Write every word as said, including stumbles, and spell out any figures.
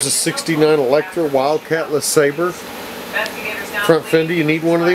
There's a sixty-nine Electra Wildcat LeSabre front fender. You need one of these.